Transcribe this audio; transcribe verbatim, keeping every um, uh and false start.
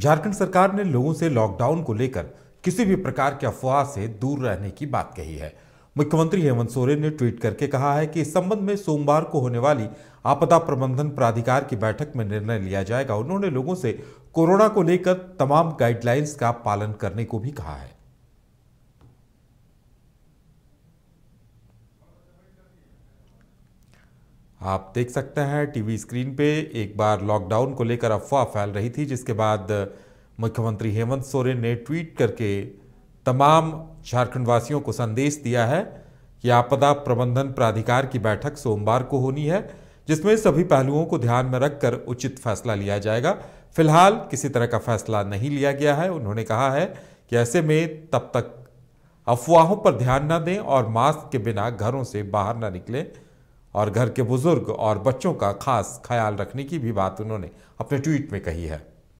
झारखंड सरकार ने लोगों से लॉकडाउन को लेकर किसी भी प्रकार की अफवाह से दूर रहने की बात कही है। मुख्यमंत्री हेमंत सोरेन ने ट्वीट करके कहा है कि इस संबंध में सोमवार को होने वाली आपदा प्रबंधन प्राधिकार की बैठक में निर्णय लिया जाएगा। उन्होंने लोगों से कोरोना को लेकर तमाम गाइडलाइंस का पालन करने को भी कहा है। आप देख सकते हैं टीवी स्क्रीन पे एक बार लॉकडाउन को लेकर अफवाह फैल रही थी, जिसके बाद मुख्यमंत्री हेमंत सोरेन ने ट्वीट करके तमाम झारखंड वासियों को संदेश दिया है कि आपदा प्रबंधन प्राधिकार की बैठक सोमवार को होनी है, जिसमें सभी पहलुओं को ध्यान में रखकर उचित फैसला लिया जाएगा। फिलहाल किसी तरह का फैसला नहीं लिया गया है। उन्होंने कहा है कि ऐसे में तब तक अफवाहों पर ध्यान न दें और मास्क के बिना घरों से बाहर न निकलें और घर के बुजुर्ग और बच्चों का खास ख्याल रखने की भी बात उन्होंने अपने ट्वीट में कही है।